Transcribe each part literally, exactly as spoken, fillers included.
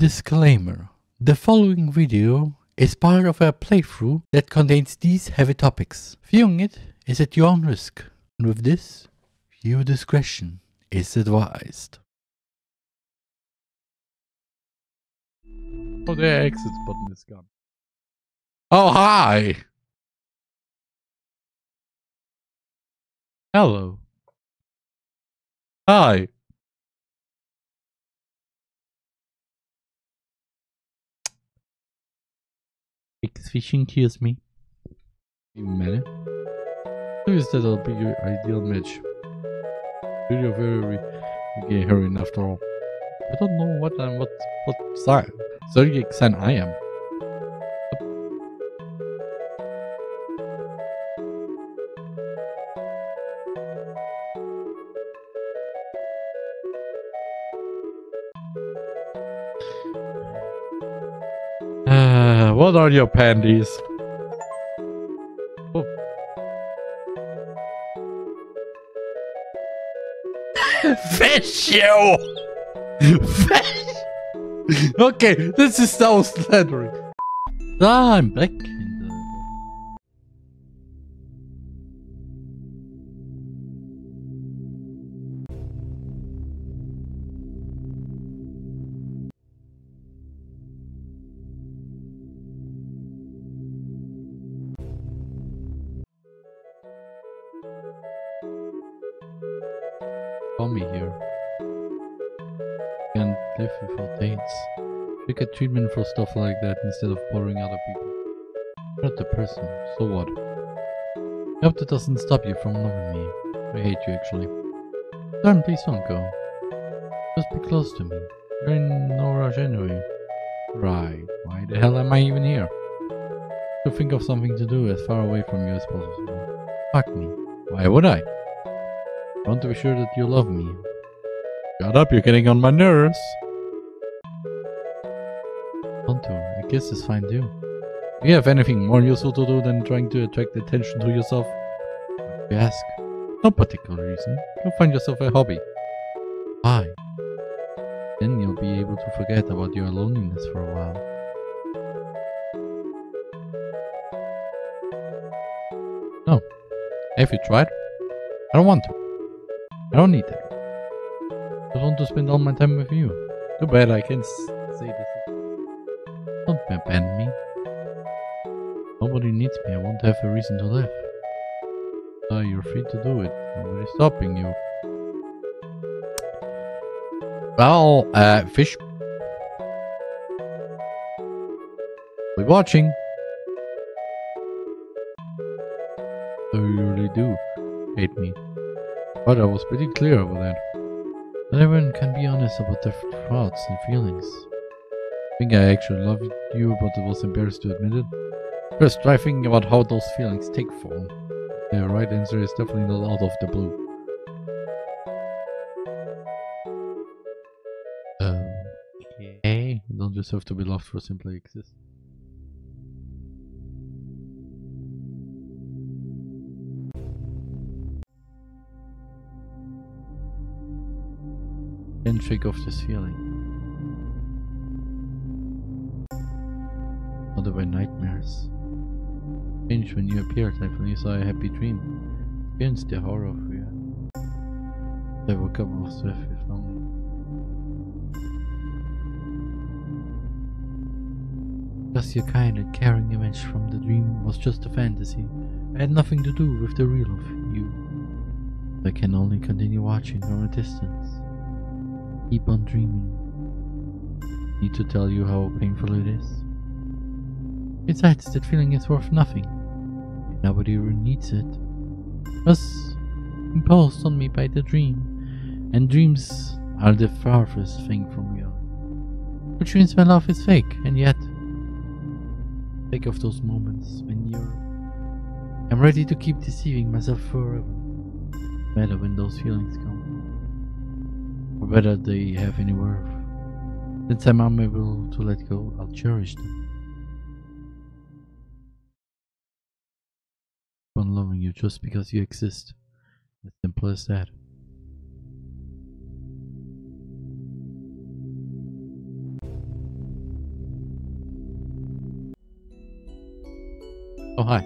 Disclaimer. The following video is part of a playthrough that contains these heavy topics. Viewing it is at your own risk, and with this, viewer discretion is advised. Oh, the exit button is gone. Oh, hi! Hello. Hi. X fishing kills me. Even better. Who is that'll be your ideal match? Really very okay, heroine after all. I don't know what I'm what what sign zodiac sign I am. What are your panties? Oh. Fish you! Fish! Okay, this is so slandering. Ah, I'm back in the... me here. Can't live without dates. We get treatment for stuff like that instead of bothering other people. You're not the person, so what? I hope that doesn't stop you from loving me. I hate you actually. Darn, please don't go. Just be close to me. You're in no rush anyway. Right, why the hell am I even here? To think of something to do as far away from you as possible. Fuck me. Why would I? I want to be sure that you love me. Shut up, you're getting on my nerves! Tonto, I guess it's fine too. Do you have anything more useful to do than trying to attract attention to yourself? If you ask. No particular reason. Go find yourself a hobby. Why? Then you'll be able to forget about your loneliness for a while. No. Have you tried? I don't want to. I don't need that. I just want to spend all my time with you. Too bad I can't say this. Don't abandon me. Nobody needs me. I won't have a reason to live. So you're free to do it. Nobody's stopping you. Well, uh, fish. We're watching. So you really do hate me. But I was pretty clear over that. Not everyone can be honest about their thoughts and feelings. I think I actually loved you, but I was embarrassed to admit it. First, try thinking about how those feelings take form. The right answer is definitely not out of the blue. Um, okay. You don't deserve to be loved for simply existing. And shake off this feeling. Other way nightmares. Change when you appeared, like when you saw a happy dream. Experienced the horror of fear. I woke up with swift with longing. Just your kind and caring image from the dream was just a fantasy. I had nothing to do with the real of you. I can only continue watching from a distance. Keep on dreaming. Need to tell you how painful it is. Besides, that feeling is worth nothing. Nobody needs it. It was imposed on me by the dream, and dreams are the farthest thing from you. Which means my love is fake, and yet, think of those moments when you're. I'm ready to keep deceiving myself forever. No matter when those feelings come. Or whether they have any worth. Since I'm unable to let go, I'll cherish them. Keep on loving you just because you exist. As simple as that. Oh, hi.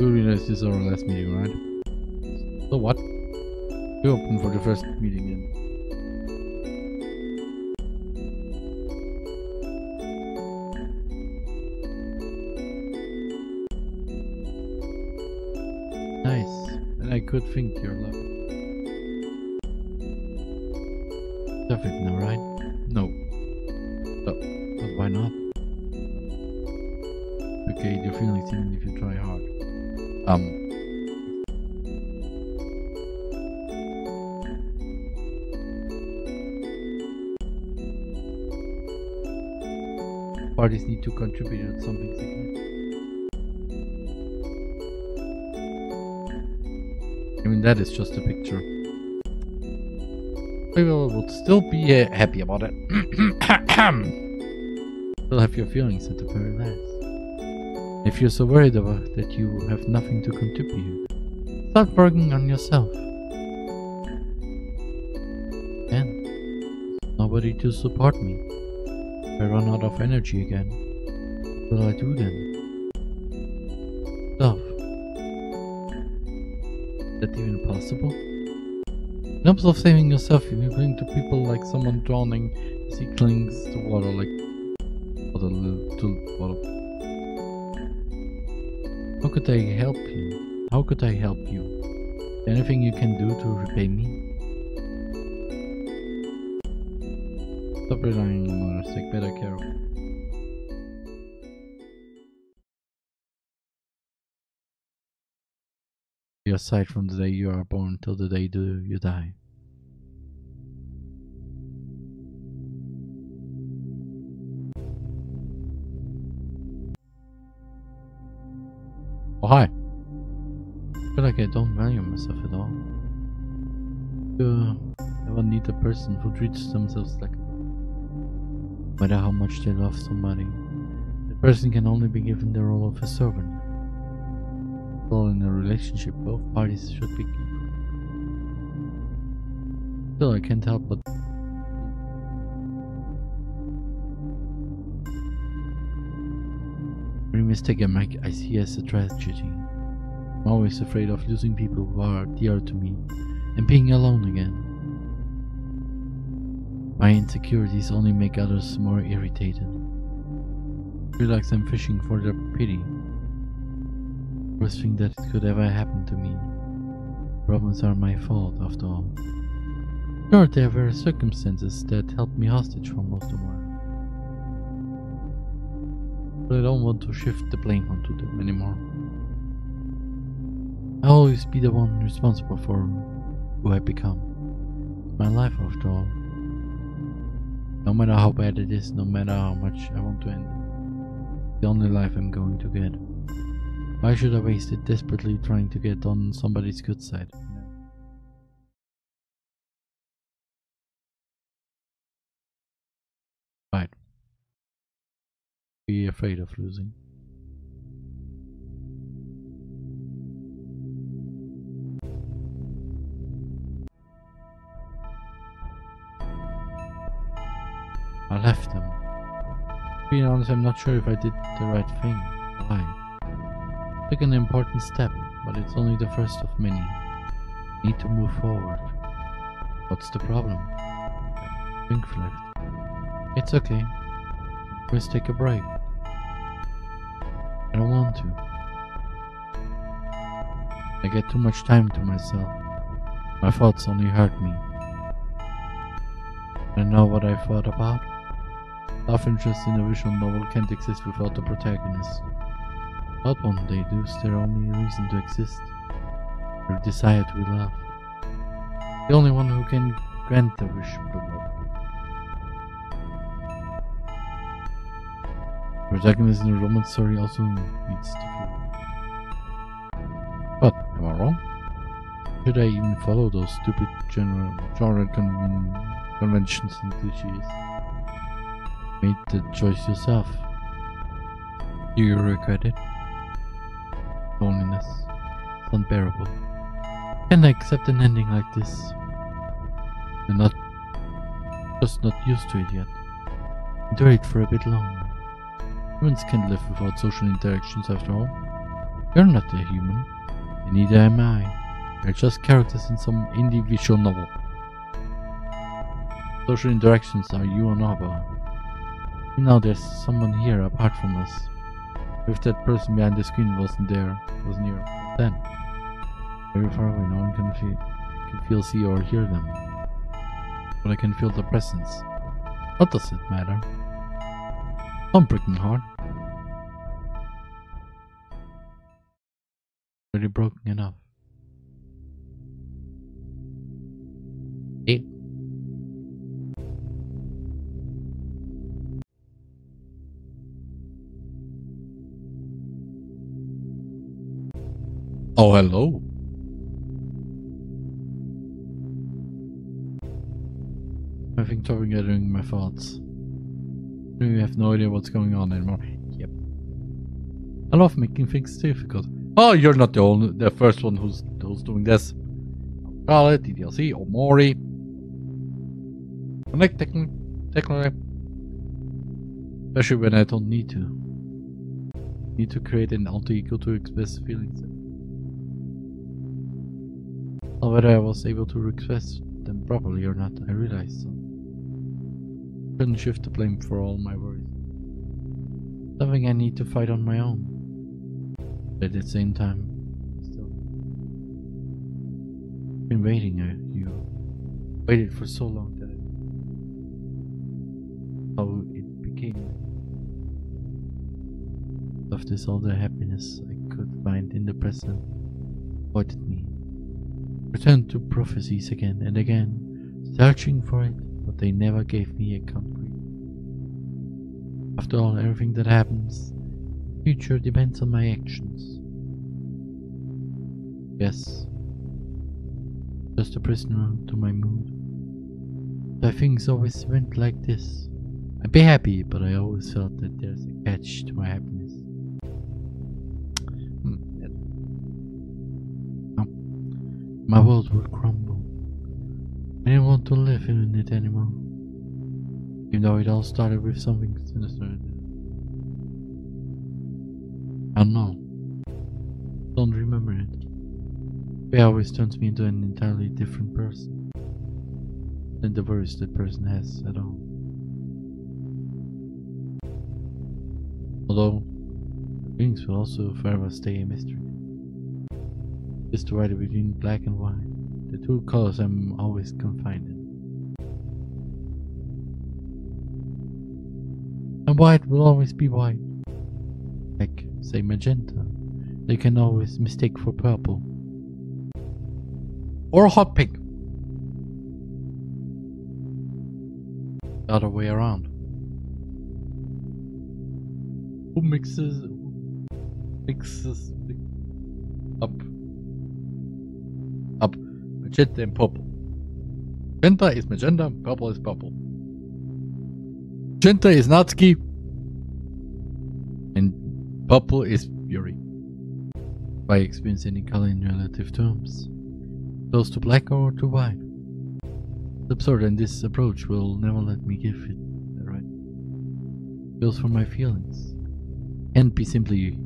Duriness is our last meeting, right? So what? We're open for the first meeting then. Good thing, your love. Perfect now, right? No. Oh, but why not? Okay, your feelings even if you try hard. Um. Parties need to contribute at something significant. I mean, that is just a picture. We will still be uh, happy about it. You'll have your feelings at the very last. If you're so worried about that you have nothing to contribute, start working on yourself. And nobody to support me. If I run out of energy again, what will I do then? Love. That even possible? In terms of saving yourself, you're going to people like someone drowning, he clings to water like water, to water. How could I help you? How could I help you? Is there anything you can do to repay me? Stop relying on others. Take better care of me. Aside from the day you are born till the day do you die. Oh, hi. I feel like I don't value myself at all. You never need a person who treats themselves like, no matter how much they love somebody, the person can only be given the role of a servant. In a relationship, both parties should be equal. Still, I can't help but every mistake I make, I see as a tragedy. I'm always afraid of losing people who are dear to me and being alone again. My insecurities only make others more irritated. I feel like I'm fishing for their pity. Worst thing that could ever happen to me. Problems are my fault, after all. Sure, there were circumstances that held me hostage for most of the while. But I don't want to shift the blame onto them anymore. I'll always be the one responsible for who I become. It's my life, after all. No matter how bad it is, no matter how much I want to end it, it's the only life I'm going to get. Why should I waste it desperately trying to get on somebody's good side? No. Right. Be afraid of losing. I left them. To be honest, I'm not sure if I did the right thing. Why? I took an important step, but it's only the first of many. I need to move forward. What's the problem? Drink left. It's okay. Let's take a break. I don't want to. I get too much time to myself. My thoughts only hurt me. I know what I thought about. Love interest in a visual novel can't exist without the protagonist. But one day lose their only reason to exist, their desire to be loved. The only one who can grant the wish of the world. The protagonist in the romance story also needs to feel. But am I wrong? Should I even follow those stupid general genre conven conventions and cliches? Make the choice yourself. Do you regret it? Loneliness is unbearable. Can I accept an ending like this? I'm not just not used to it yet. Endure it for a bit longer. Humans can't live without social interactions after all. You're not a human, and neither am I. We're just characters in some indie visual novel. Social interactions are you and Abba. You know there's someone here apart from us. If that person behind the screen wasn't there, wasn't here, then very far away, no one can feel, can feel, see, or hear them. But I can feel the presence. What does it matter? Don't break my heart. Already broken enough. Eight. Oh, hello. I'm having trouble gathering my thoughts. We have no idea what's going on anymore. Yep. I love making things difficult. Oh, you're not the only, the first one who's who's doing this. Charlotte, D D L C, Omori. I like techno, techno, especially when I don't need to. I need to create an alter ego to express feelings. Or whether I was able to request them properly or not, I realized so. I couldn't shift the blame for all my worries. Something I need to fight on my own. But at the same time, still. I've been waiting uh, you. Waited for so long that I. How it became. Of this, all the happiness I could find in the present avoided me. Returned to prophecies again and again, searching for it. But they never gave me a concrete. After all, everything that happens, the future depends on my actions. Yes, just a prisoner to my mood. But things always went like this. I'd be happy, but I always felt that there's a catch to my happiness. My world would crumble. I didn't want to live in it anymore. Even though it all started with something sinister. I don't know. Don't remember it. It always turns me into an entirely different person. Than the worries that person has at all. Although, things will also forever stay a mystery. Just the rider between black and white. The two colors I'm always confined in. And white will always be white. Like, say, magenta. They can always mistake for purple. Or hot pink. The other way around. Who mixes... Mixes... Up. Up. Magenta and purple. Magenta is magenta, purple is purple. Magenta is Natsuki, and purple is Yuri. If I experience any color in relative terms, close to black or to white. It's absurd, and this approach will never let me give it the right. Feels for my feelings. Can't be simply,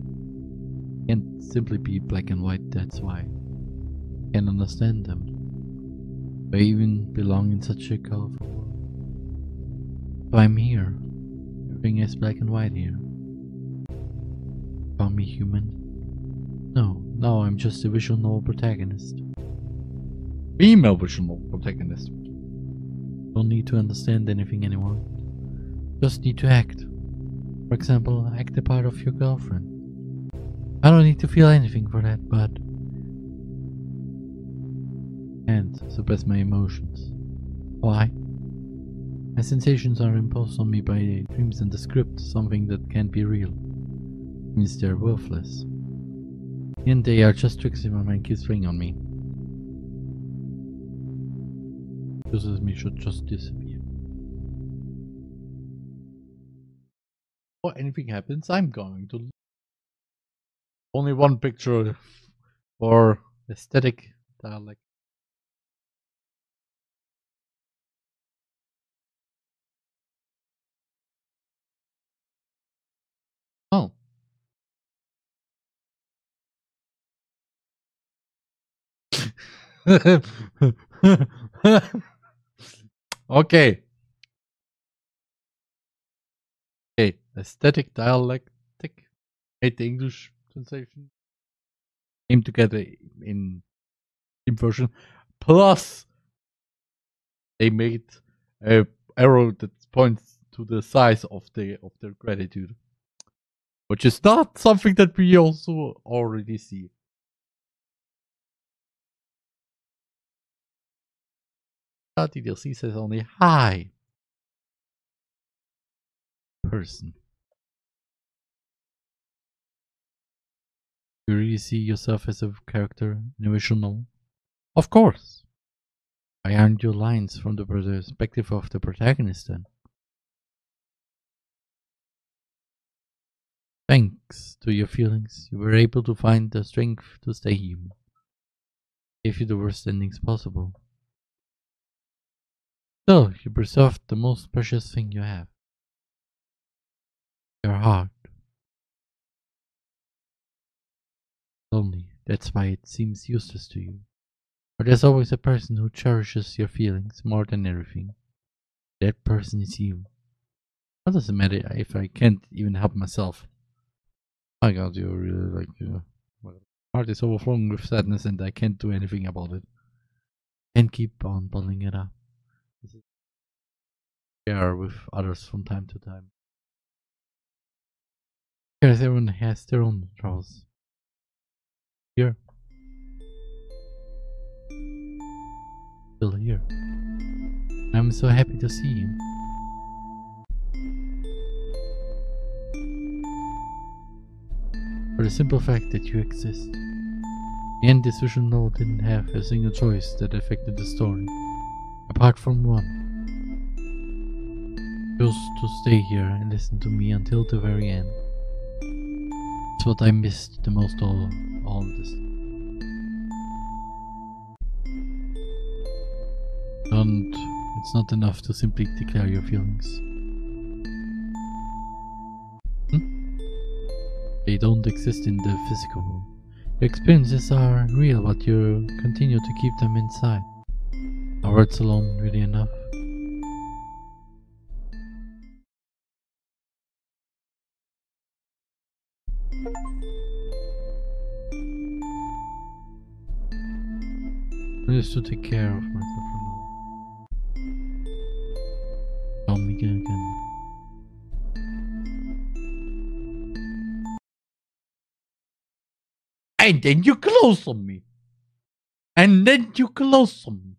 can't simply be black and white. That's why I can understand them. I even belong in such a colorful world. So I'm here. Everything is black and white here. Call me human? No, now I'm just a visual novel protagonist. Female visual novel protagonist. Don't need to understand anything anymore. Just need to act. For example, act the part of your girlfriend. I don't need to feel anything for that, but and suppress my emotions. Why? My sensations are imposed on me by the dreams and the script, something that can't be real. It means they're worthless. And they are just tricks my mind keeps playing on me. Just as me should just disappear. Before anything happens, I'm going to. Only one picture for aesthetic dialect. Okay. Okay. Aesthetic dialectic made the English translation came together in Steam version. Plus, they made a arrow that points to the size of the of their gratitude, which is not something that we also already see. D D L C says only hi person. You really see yourself as a character in a visual? Of course. I earned your lines from the perspective of the protagonist then. Thanks to your feelings, you were able to find the strength to stay human. Gave you the worst endings possible. Still, you preserved the most precious thing you have. Your heart. Only, that's why it seems useless to you. But there's always a person who cherishes your feelings more than everything. That person is you. What does it matter if I can't even help myself? My God, you're really like uh, my heart is overflowing with sadness and I can't do anything about it. Can't keep on bottling it up. This is share with others from time to time. Because everyone has their own troubles. Here. Still here. I'm so happy to see him. For the simple fact that you exist. In the end, this visual novel didn't have a single choice that affected the story. Apart from one. Chose to stay here and listen to me until the very end. It's what I missed the most of all, all this. And it's not enough to simply declare your feelings. Hmm? They don't exist in the physical world. Your experiences are real, but you continue to keep them inside. Are words alone really enough? I used to take care of myself. Again. And then you close on me. And then you close on me.